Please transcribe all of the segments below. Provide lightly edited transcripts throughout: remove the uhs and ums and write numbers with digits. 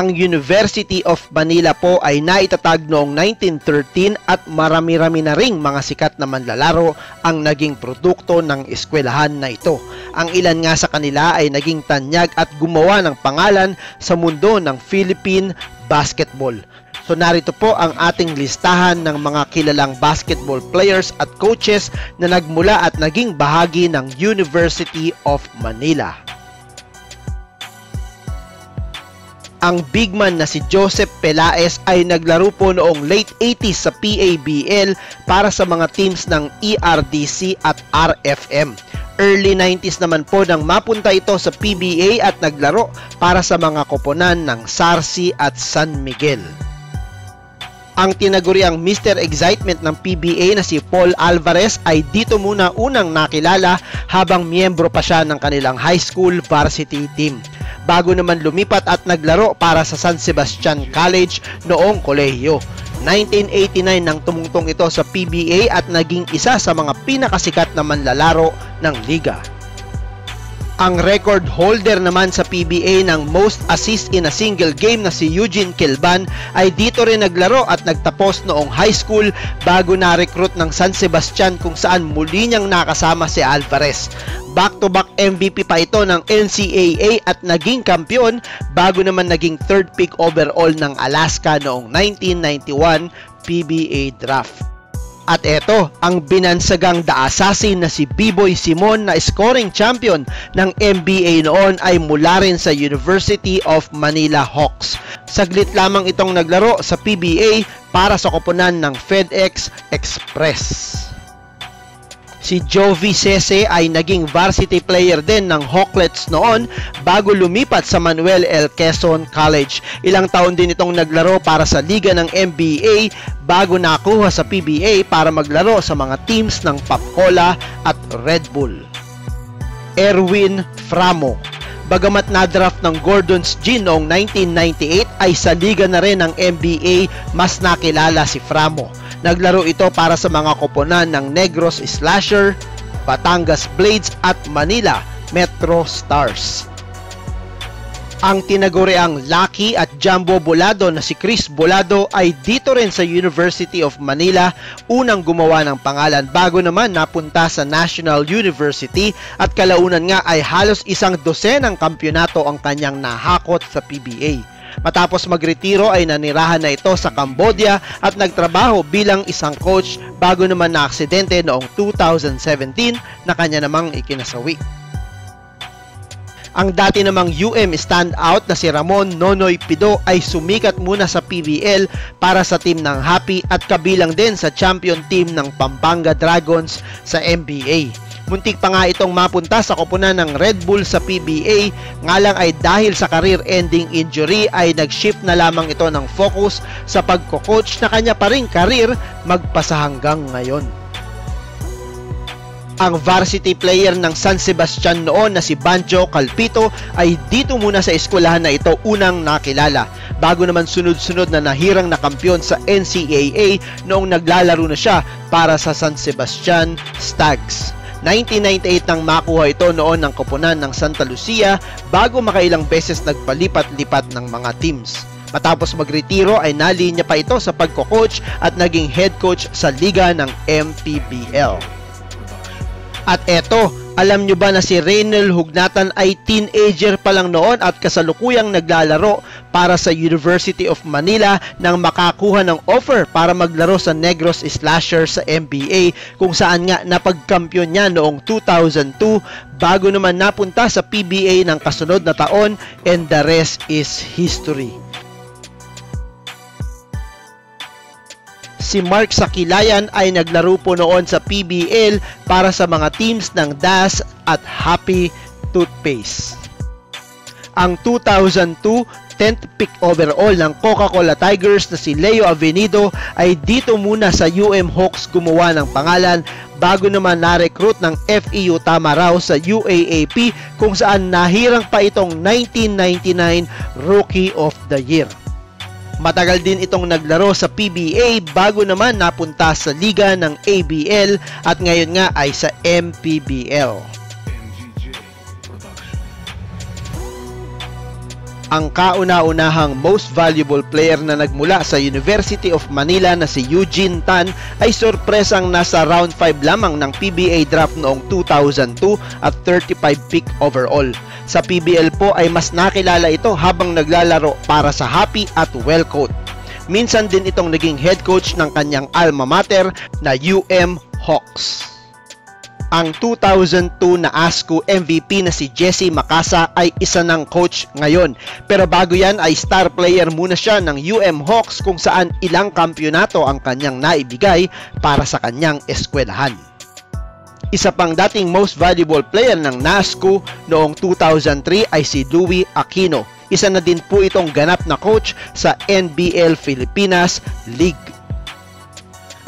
ang University of Manila po ay naitatag noong 1913 at marami-rami na ring mga sikat na manlalaro ang naging produkto ng eskwelahan na ito. Ang ilan nga sa kanila ay naging tanyag at gumawa ng pangalan sa mundo ng Philippine basketball. So narito po ang ating listahan ng mga kilalang basketball players at coaches na nagmula at naging bahagi ng University of Manila. Ang big man na si Joseph Pelaez ay naglaro po noong late 80s sa PABL para sa mga teams ng ERDC at RFM. Early 90s naman po nang mapunta ito sa PBA at naglaro para sa mga koponan ng Sarsi at San Miguel. Ang tinaguriang Mr. Excitement ng PBA na si Bong Alvarez ay dito muna unang nakilala habang miyembro pa siya ng kanilang high school varsity team, bago naman lumipat at naglaro para sa San Sebastian College noong kolehiyo. 1989 nang tumungtong ito sa PBA at naging isa sa mga pinakasikat na manlalaro ng liga. Ang record holder naman sa PBA ng most assist in a single game na si Eugene Quilban ay dito rin naglaro at nagtapos noong high school bago na-recruit ng San Sebastian kung saan muli niyang nakasama si Alvarez. Back-to-back MVP pa ito ng NCAA at naging kampiyon bago naman naging third pick overall ng Alaska noong 1991 PBA draft. At eto, ang binansagang The Assassin na si Biboy Simon na scoring champion ng NBA noon ay mula rin sa University of Manila Hawks. Saglit lamang itong naglaro sa PBA para sa koponan ng FedEx Express. Si Jovie Sese ay naging varsity player din ng Hawklets noon bago lumipat sa Manuel L. Quezon College. Ilang taon din itong naglaro para sa liga ng NBA bago nakuha sa PBA para maglaro sa mga teams ng Coca-Cola at Red Bull. Erwin Framo. Bagamat na-draft ng Gordon's Gin noong 1998 ay sa liga na rin ng NBA mas nakilala si Framo. Naglaro ito para sa mga koponan ng Negros Slashers, Patangas Blades at Manila Metro Stars. Ang tinaguriang Lucky at Jumbo Bolado na si Chris Bolado ay dito rin sa University of Manila unang gumawa ng pangalan bago naman napunta sa National University at kalaunan nga ay halos 112 kampiyonato ang kanyang nahakot sa PBA. Matapos magretiro ay nanirahan na ito sa Cambodia at nagtrabaho bilang isang coach bago naman na aksidente noong 2017 na kanya namang ikinasawi. Ang dati namang UM standout na si Ramon Nonoy Pido ay sumikat muna sa PBL para sa team ng Happy at kabilang din sa champion team ng Pampanga Dragons sa NBA. Muntik pa nga itong mapunta sa koponan ng Red Bull sa PBA, nga lang ay dahil sa career-ending injury ay nag-shift na lamang ito ng focus sa pagko-coach na kanya pa ring career magpasa hanggang ngayon. Ang varsity player ng San Sebastian noon na si Banjo Calpito ay dito muna sa eskwelahan na ito unang nakilala bago naman sunod-sunod na nahirang na kampiyon sa NCAA noong naglalaro na siya para sa San Sebastian Stags. 1998 nang makuha ito noon ng koponan ng Santa Lucia bago makailang beses nagpalipat-lipat ng mga teams. Matapos magretiro ay nalinya pa ito sa pagko-coach at naging head coach sa liga ng MPBL. At eto, alam nyo ba na si Reynel Hugnatan ay teenager pa lang noon at kasalukuyang naglalaro para sa University of Manila nang makakuha ng offer para maglaro sa Negros Slashers sa NBA kung saan nga napagkampiyon niya noong 2002 bago naman napunta sa PBA ng kasunod na taon, and the rest is history. Si Mark Sakilayan ay naglaro po noon sa PBL para sa mga teams ng DAS at Happy Toothpaste. Ang 2002 10th pick overall ng Coca-Cola Tigers na si Leo Avenido ay dito muna sa UM Hawks gumawa ng pangalan bago naman na-recruit ng FEU Tamaraws sa UAAP kung saan nahirang pa itong 1999 Rookie of the Year. Matagal din itong naglaro sa PBA bago naman napunta sa liga ng ABL at ngayon nga ay sa MPBL. ang kauna-unahang most valuable player na nagmula sa University of Manila na si Eugene Tan ay sorpresang nasa round 5 lamang ng PBA draft noong 2002 at 35 pick overall. Sa PBL po ay mas nakilala ito habang naglalaro para sa Happy at Wellcote. Minsan din itong naging head coach ng kanyang alma mater na UM Hawks. Ang 2002 na NAASCU MVP na si Jesse Macasa ay isa ng coach ngayon. Pero bago yan ay star player muna siya ng UM Hawks kung saan ilang kampyonato ang kanyang naibigay para sa kanyang eskwelahan. Isa pang dating most valuable player ng NAASCU noong 2003 ay si Louie Aquino. Isa na din po itong ganap na coach sa NBL Philippines League.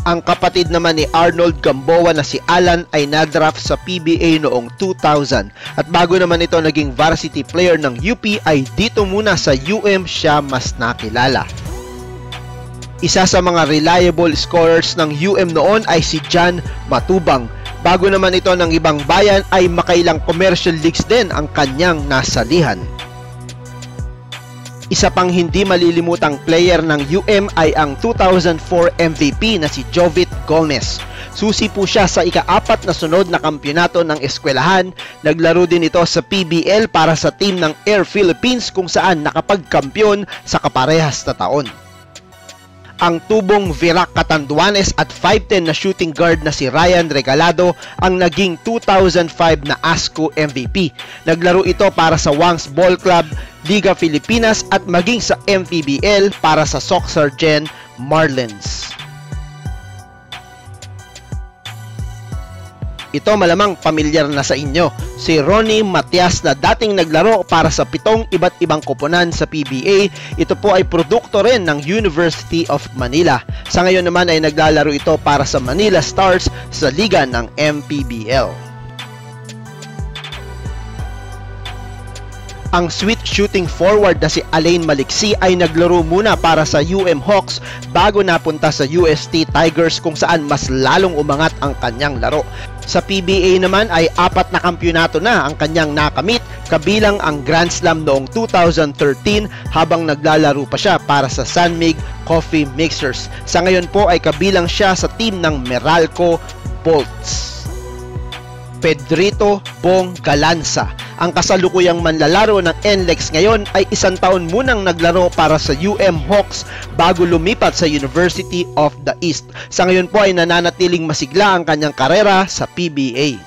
Ang kapatid naman ni Arnold Gamboa na si Alan ay nadraft sa PBA noong 2000 at bago naman ito naging varsity player ng UP ay dito muna sa UM siya mas nakilala. Isa sa mga reliable scorers ng UM noon ay si John Matubang. Bago naman ito ng ibang bayan ay makailang commercial leagues din ang kanyang nasalihan. Isa pang hindi malilimutang player ng UM ay ang 2004 MVP na si Jovit Gomez. Susi po siya sa ika-4 na sunod na kampiyonato ng eskwelahan. Naglaro din ito sa PBL para sa team ng Air Philippines kung saan nakapagkampiyon sa kaparehas na taon. Ang tubong Virac Catanduanes at 5'10 na shooting guard na si Ryan Regalado ang naging 2005 na NAASCU MVP. Naglaro ito para sa Wangs Ball Club, Liga Pilipinas at maging sa MPBL para sa Soxargen Marlins. Ito malamang pamilyar na sa inyo, si Ronnie Matias na dating naglaro para sa 7 iba't ibang koponan sa PBA. Ito po ay produkto rin ng University of Manila. Sa ngayon naman ay naglalaro ito para sa Manila Stars sa liga ng MPBL. Ang sweet shooting forward na si Alain Maliksi ay naglaro muna para sa UM Hawks bago napunta sa UST Tigers kung saan mas lalong umangat ang kanyang laro. Sa PBA naman ay 4 na kampyonato na ang kanyang nakamit, kabilang ang Grand Slam noong 2013 habang naglalaro pa siya para sa Sanmig Coffee Mixers. Sa ngayon po ay kabilang siya sa team ng Meralco Bolts. Pedrito Bong Galanza, ang kasalukuyang manlalaro ng NLEX ngayon, ay isang taon munang naglaro para sa UM Hawks bago lumipat sa University of the East. Sa ngayon po ay nananatiling masigla ang kanyang karera sa PBA.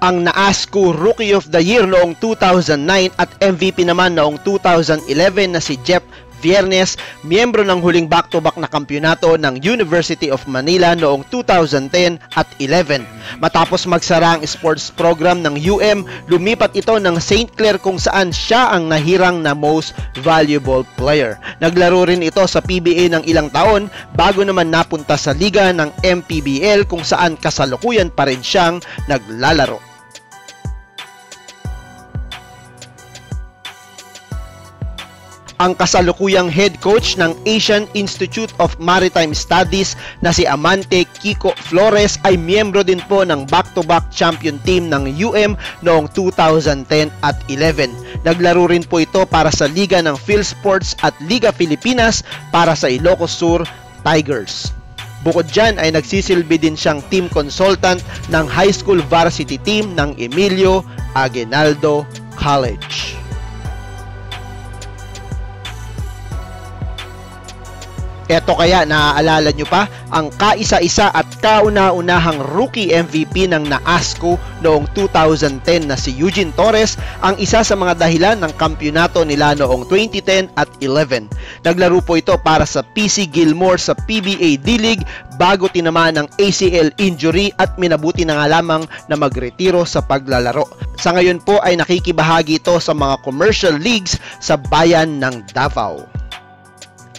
Ang NAASCU Rookie of the Year noong 2009 at MVP naman noong 2011 na si Jeff Viernes, miyembro ng huling back-to-back na kampiyonato ng University of Manila noong 2010 at 11. Matapos magsara ang sports program ng UM, lumipat ito ng St. Clair kung saan siya ang nahirang na most valuable player. Naglaro rin ito sa PBA ng ilang taon bago naman napunta sa liga ng MPBL kung saan kasalukuyan pa rin siyang naglalaro. Ang kasalukuyang head coach ng Asian Institute of Maritime Studies na si Amante Kiko Flores ay miyembro din po ng back-to-back champion team ng UM noong 2010 at 11. Naglaro rin po ito para sa Liga ng PhilSports at Liga Pilipinas para sa Ilocos Sur Tigers. Bukod dyan ay nagsisilbi din siyang team consultant ng high school varsity team ng Emilio Aguinaldo College. Eto kaya naaalala nyo pa ang kaisa-isa at kauna-unahang rookie MVP ng NAASCU noong 2010 na si Eugene Torres, ang isa sa mga dahilan ng kampiyonato nila noong 2010 at 11. Naglaro po ito para sa PC Gilmore sa PBA D-League bago tinamaan ng ACL injury at minabuti na nga lamang na magretiro sa paglalaro. Sa ngayon po ay nakikibahagi ito sa mga commercial leagues sa bayan ng Davao.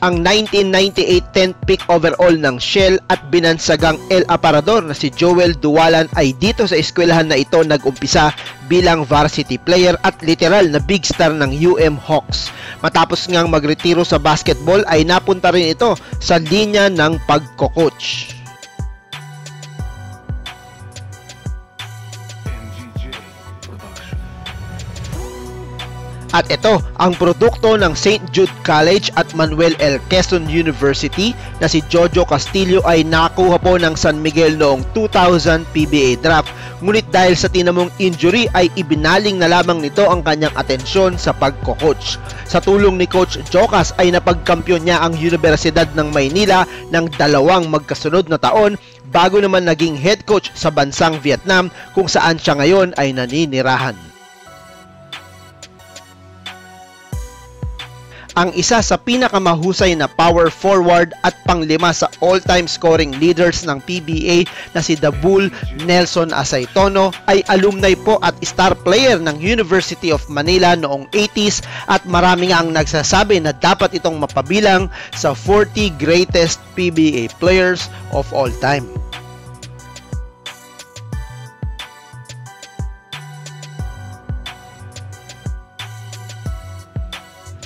Ang 1998 10th pick overall ng Shell at binansagang El Aparador na si Joel Duwalan ay dito sa eskwelahan na ito nag-umpisa bilang varsity player at literal na big star ng UM Hawks. Matapos ngang magretiro sa basketball ay napunta rin ito sa linya ng pagko-coach. At ito ang produkto ng St. Jude College at Manuel L. Quezon University na si Jojo Castillo ay nakuha po ng San Miguel noong 2000 PBA draft. Ngunit dahil sa tinamong injury ay ibinaling na lamang nito ang kanyang atensyon sa pagko-coach. Sa tulong ni Coach Jocas ay napagkampiyon niya ang Universidad ng Maynila ng dalawang magkasunod na taon bago naman naging head coach sa bansang Vietnam kung saan siya ngayon ay naninirahan. Ang isa sa pinakamahusay na power forward at panglima sa all-time scoring leaders ng PBA na si The Bull Nelson Aceitono ay alumni po at star player ng University of Manila noong 80s at marami nga ang nagsasabi na dapat itong mapabilang sa 40 greatest PBA players of all time.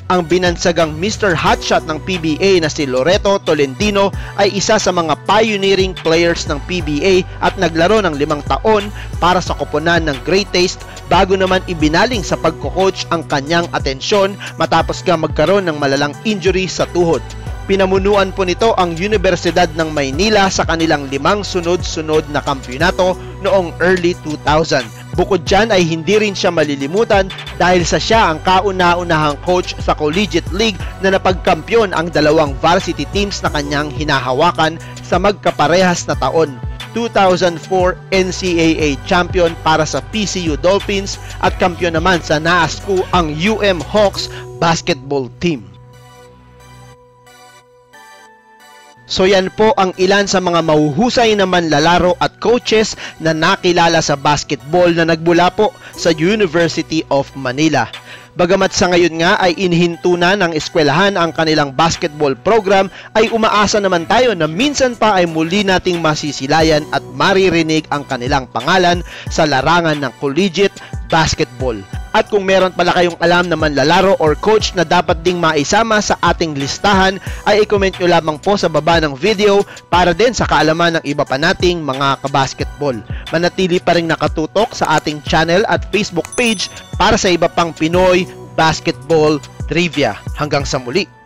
Ang binansagang Mr. Hotshot ng PBA na si Loreto Tolentino ay isa sa mga pioneering players ng PBA at naglaro ng 5 taon para sa koponan ng greatest bago naman ibinaling sa pagko-coach ang kanyang atensyon matapos nga magkaroon ng malalang injury sa tuhod. Pinamunuan po nito ang Universidad ng Maynila sa kanilang 5 sunod-sunod na kampiyonato noong early 2000. Bukod dyan ay hindi rin siya malilimutan dahil sa siya ang kauna-unahang coach sa collegiate league na napagkampiyon ang 2 varsity teams na kanyang hinahawakan sa magkaparehas na taon. 2004 NCAA champion para sa PCU Dolphins at kampiyon naman sa NAASCU ang UM Hawks basketball team. So yan po ang ilan sa mga mahuhusay na manlalaro at coaches na nakilala sa basketball na nagmula po sa University of Manila. Bagamat sa ngayon nga ay inhinto na ng eskwelahan ang kanilang basketball program, ay umaasa naman tayo na minsan pa ay muli nating masisilayan at maririnig ang kanilang pangalan sa larangan ng collegiate basketball. At kung meron pala kayong alam na manlalaro or coach na dapat ding maisama sa ating listahan, ay i-comment nyo lamang po sa baba ng video para din sa kaalaman ng iba pa nating mga kabasketball. Manatili pa rin nakatutok sa ating channel at Facebook page para sa iba pang Pinoy basketball trivia. Hanggang sa muli!